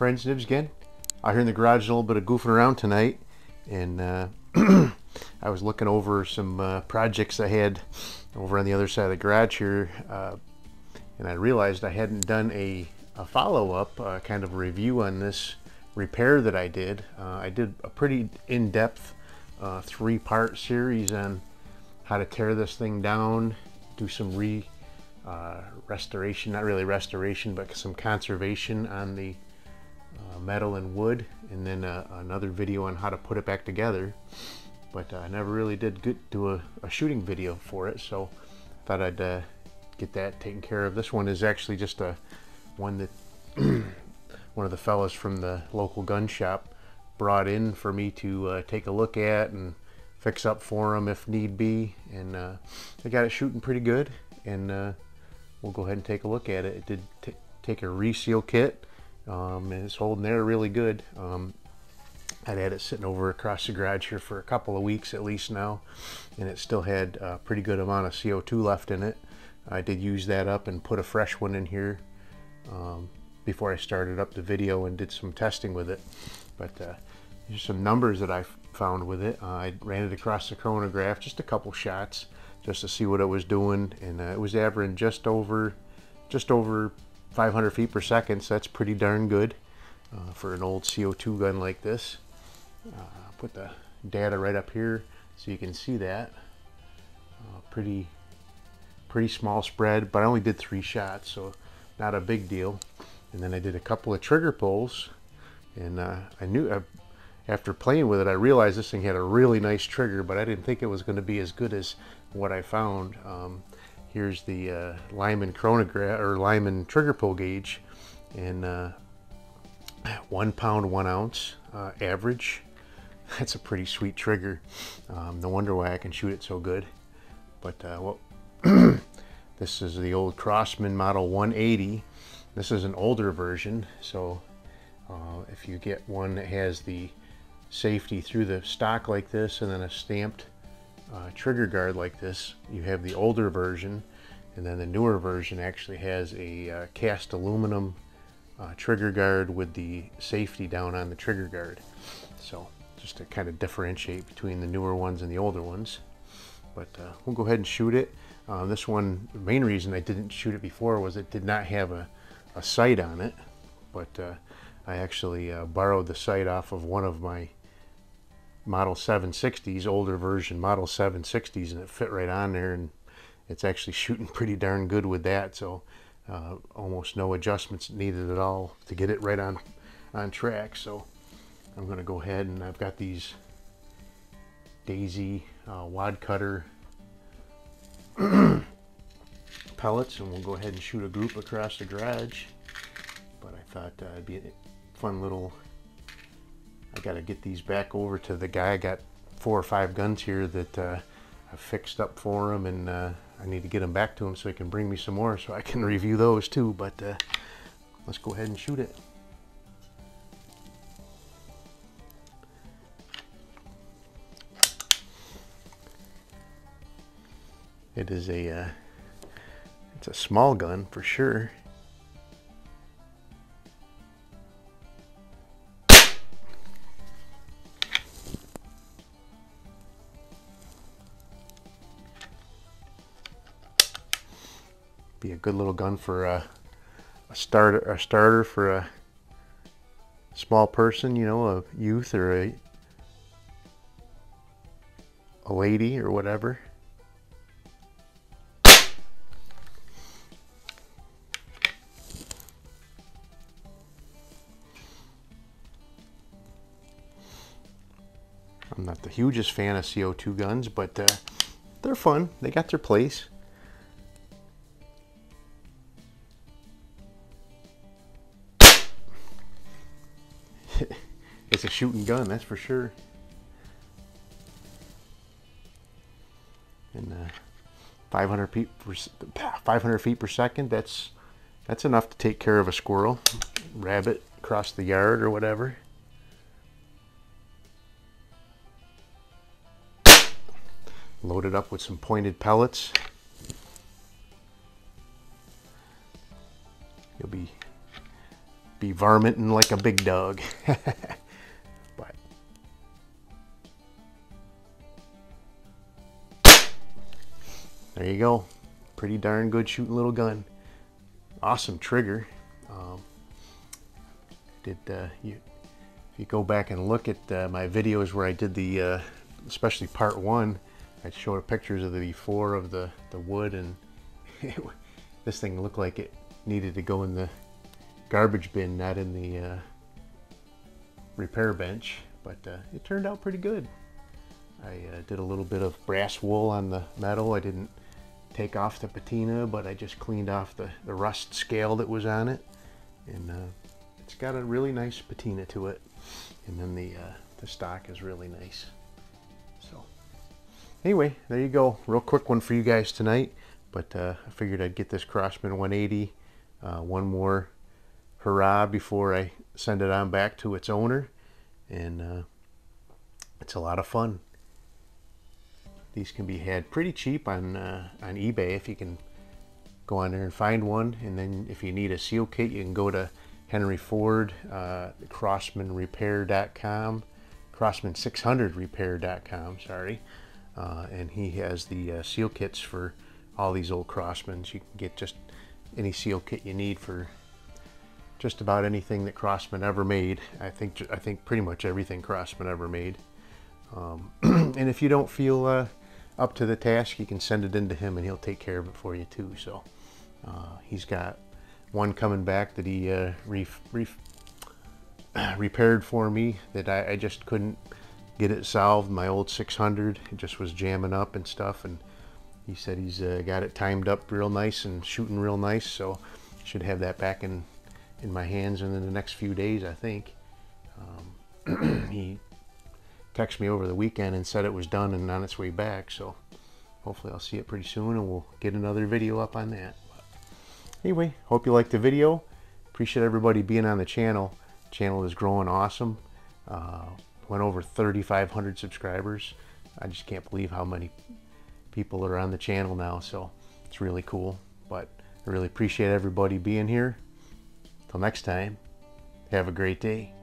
friends, Nibs again. Out here in the garage, a little bit of goofing around tonight, and I was looking over some projects I had over on the other side of the garage here, and I realized I hadn't done a follow-up kind of review on this repair that I did. I did a pretty in-depth three-part series on how to tear this thing down, do some restoration, not really restoration, but some conservation on the metal and wood, and then another video on how to put it back together. But I never really did do a shooting video for it, so I thought I'd get that taken care of. This one is actually just one that one of the fellas from the local gun shop brought in for me to take a look at and fix up for them if need be, and they got it shooting pretty good, and we'll go ahead and take a look at it. It did take a reseal kit, and it's holding there really good. I'd had it sitting over across the garage here for a couple of weeks at least now, and it still had a pretty good amount of CO2 left in it. I did use that up and put a fresh one in here before I started up the video and did some testing with it. But there's some numbers that I found with it. I ran it across the chronograph, just a couple shots, just to see what it was doing, and it was averaging just over 500 feet per second, so that's pretty darn good for an old CO2 gun like this. Put the data right up here so you can see that. Pretty small spread, but I only did 3 shots, so not a big deal. And then I did a couple of trigger pulls, and I knew after playing with it, I realized this thing had a really nice trigger, but I didn't think it was going to be as good as what I found. Here's the Lyman chronograph, or Lyman trigger pull gauge, and 1 pound 1 ounce average. That's a pretty sweet trigger. No wonder why I can shoot it so good. But this is the old Crosman Model 180. This is an older version, so if you get one that has the safety through the stock like this, and then a stamped trigger guard like this, you have the older version. And then the newer version actually has a cast aluminum trigger guard with the safety down on the trigger guard, so just to kind of differentiate between the newer ones and the older ones. But we'll go ahead and shoot it. This one, the main reason I didn't shoot it before was it did not have a sight on it, but I actually borrowed the sight off of one of my Model 760s, older version Model 760s, and it fit right on there, and it's actually shooting pretty darn good with that. So almost no adjustments needed at all to get it right on track. So I'm going to go ahead, and I've got these Daisy wad cutter pellets, and we'll go ahead and shoot a group across the garage. But I thought it'd be a fun little, I got to get these back over to the guy. I got 4 or 5 guns here that I fixed up for him, and I need to get them back to him so he can bring me some more so I can review those too. But let's go ahead and shoot it. It is it's a small gun for sure. Be a good little gun for a starter for a small person, you know, a youth or a lady or whatever. I'm not the hugest fan of CO2 guns, but they're fun. They got their place. It's a shooting gun, that's for sure. And 500 feet per second, that's enough to take care of a squirrel, rabbit across the yard or whatever. Loaded up with some pointed pellets. You'll be be varminting like a big dog. But there you go. Pretty darn good shooting little gun. Awesome trigger. If you go back and look at my videos where I did the, especially part one, I showed pictures of the before of the wood, and this thing looked like it needed to go in the garbage bin, not in the repair bench, but it turned out pretty good. I did a little bit of brass wool on the metal. I didn't take off the patina, but I just cleaned off the rust scale that was on it, and it's got a really nice patina to it. And then the stock is really nice. So anyway, there you go. Real quick one for you guys tonight, but I figured I'd get this Crosman 180 one more hurrah before I send it on back to its owner. And it's a lot of fun. These can be had pretty cheap on eBay if you can go on there and find one. And then if you need a seal kit, you can go to Henry Ford, CrosmanRepair.com, Crosman600Repair.com, sorry. And he has the seal kits for all these old Crosmans. You can get just any seal kit you need for just about anything that Crosman ever made. I think pretty much everything Crosman ever made. And if you don't feel up to the task, you can send it in to him and he'll take care of it for you too. So he's got one coming back that he repaired for me that I just couldn't get it solved. My old 600, it just was jamming up and stuff, and he said he's got it timed up real nice and shooting real nice, so should have that back in my hands in the next few days, I think. He texted me over the weekend and said it was done and on its way back, so hopefully I'll see it pretty soon and we'll get another video up on that. Anyway, hope you liked the video. Appreciate everybody being on the channel. Channel is growing awesome. Went over 3,500 subscribers. I just can't believe how many people are on the channel now, so it's really cool. But I really appreciate everybody being here. Till next time, have a great day.